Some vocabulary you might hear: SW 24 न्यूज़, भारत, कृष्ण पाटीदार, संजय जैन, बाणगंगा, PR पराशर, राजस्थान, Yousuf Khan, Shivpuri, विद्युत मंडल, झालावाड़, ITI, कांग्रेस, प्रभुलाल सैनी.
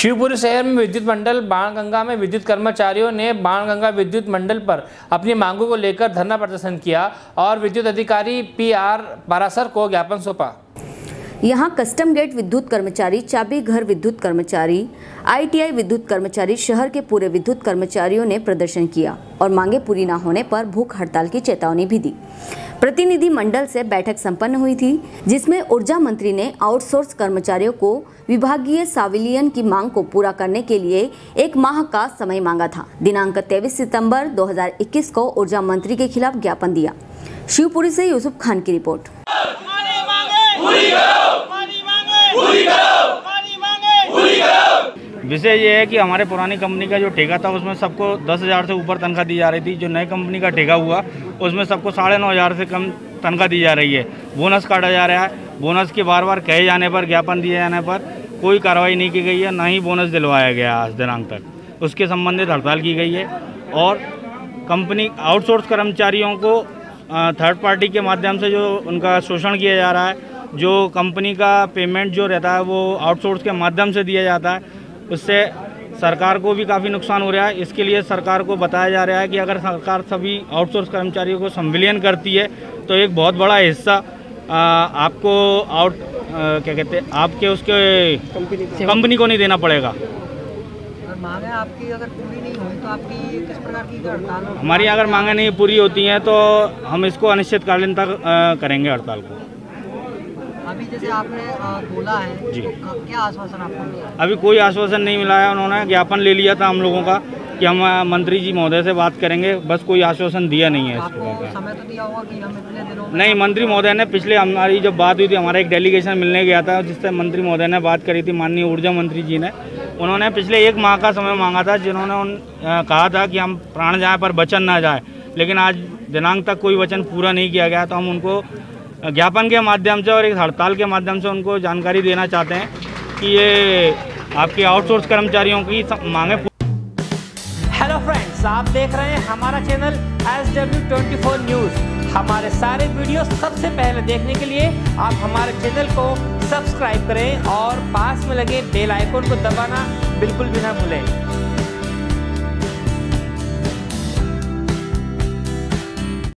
शिवपुरी शहर में विद्युत मंडल बाणगंगा में विद्युत कर्मचारियों ने बाणगंगा विद्युत मंडल पर अपनी मांगों को लेकर धरना प्रदर्शन किया और विद्युत अधिकारी PR पराशर को ज्ञापन सौंपा। यहाँ कस्टम गेट विद्युत कर्मचारी, चाबी घर विद्युत कर्मचारी, ITI विद्युत कर्मचारी, शहर के पूरे विद्युत कर्मचारियों ने प्रदर्शन किया और मांगे पूरी न होने पर भूख हड़ताल की चेतावनी भी दी। प्रतिनिधि मंडल से बैठक संपन्न हुई थी, जिसमें ऊर्जा मंत्री ने आउटसोर्स कर्मचारियों को विभागीय साविलियन की मांग को पूरा करने के लिए 1 माह का समय मांगा था। दिनांक 23 सितंबर 2021 को ऊर्जा मंत्री के खिलाफ ज्ञापन दिया। शिवपुरी से यूसुफ खान की रिपोर्ट। विषय ये है कि हमारे पुरानी कंपनी का जो ठेका था उसमें सबको 10,000 से ऊपर तनख्वाह दी जा रही थी। जो नई कंपनी का ठेका हुआ उसमें सबको 9,500 से कम तनख्वाह दी जा रही है। बोनस काटा जा रहा है। बोनस के बार बार कहे जाने पर, ज्ञापन दिए जाने पर कोई कार्रवाई नहीं की गई है, ना ही बोनस दिलवाया गया आज दिनांक तक। उसके संबंधित हड़ताल की गई है और कंपनी आउटसोर्स कर्मचारियों को थर्ड पार्टी के माध्यम से जो उनका शोषण किया जा रहा है, जो कंपनी का पेमेंट जो रहता है वो आउटसोर्स के माध्यम से दिया जाता है, उससे सरकार को भी काफ़ी नुकसान हो रहा है। इसके लिए सरकार को बताया जा रहा है कि अगर सरकार सभी आउटसोर्स कर्मचारियों को संविलियन करती है तो एक बहुत बड़ा हिस्सा आपको आपके उसके कंपनी को नहीं देना पड़ेगा। मांगे आपकी अगर पूरी नहीं हुई तो आपकी किस प्रकार की हड़ताल? हमारी अगर मांगे नहीं पूरी होती हैं तो हम इसको अनिश्चितकालीन तक करेंगे हड़ताल को। अभी जैसे आपने बोला है जी, तो क्या आश्वासन आपको मिला? अभी कोई आश्वासन नहीं मिला है। उन्होंने ज्ञापन ले लिया था हम लोगों का कि हम मंत्री जी महोदय से बात करेंगे, बस कोई आश्वासन दिया नहीं है। आपको समय तो दिया होगा कि हम इतने दिनों में? नहीं, मंत्री महोदय ने पिछले हमारी जब बात हुई थी, हमारा एक डेलीगेशन मिलने गया था जिससे मंत्री महोदय ने बात करी थी, माननीय ऊर्जा मंत्री जी ने। उन्होंने पिछले 1 माह का समय मांगा था, जिन्होंने कहा था कि हम प्राण जाए पर वचन ना जाए, लेकिन आज दिनांक तक कोई वचन पूरा नहीं किया गया। तो हम उनको ज्ञापन के माध्यम से और एक हड़ताल के माध्यम से उनको जानकारी देना चाहते हैं कि ये आपके आउटसोर्स कर्मचारियों की मांगे। हेलो फ्रेंड्स, आप देख रहे हैं हमारा चैनल SW 24 न्यूज़। हमारे सारे वीडियो सबसे पहले देखने के लिए आप हमारे चैनल को सब्सक्राइब करें और पास में लगे बेल आइकन को दबाना बिल्कुल भी ना भूलें।